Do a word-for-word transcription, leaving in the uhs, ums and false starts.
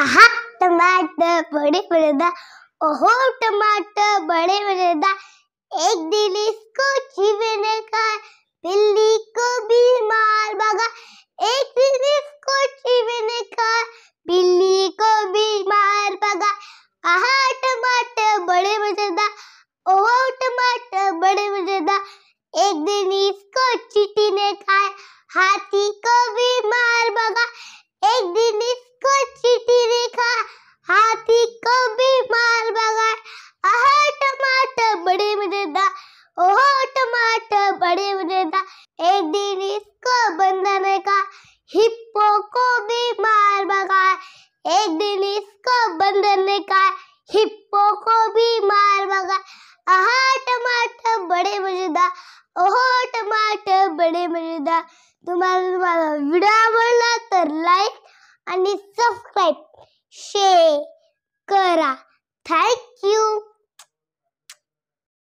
आहा टमाटर बड़े मजेदार, ओहो टमाटर बड़े मजेदार। एक दिन इसको चीवे ने खाया, बिल्ली को भी मार भगा। एक दिन इसको चीवे ने खाया, बिल्ली को भी मार भगा। आहा टमाटर बड़े मजेदार, ओहो टमाटर बड़े मजेदार। एक दिन इसको चींटी ने खाया, हाथी को भी मार भगा। एक दिन इसको चींटी ने खाया, हाथी को भी मार भगा। आहा टमाटर बड़े मजेदार, ओहो टमाटर बड़े मजेदार। एक दिन इसको बंदर ने खाया, हिप्पो को भी मार भगा। एक दिन इसको बंदर ने खाया, हिप्पो को भी मार भगा। आहा टमाटर बड़े मजेदार, ओहो टमाटर बड़े मजेदार। तुम्हाला तुम्हाला व्हिडिओ आवडला तर लाईक आणि सबस्क्राईब शेअर करा। थँक्यू।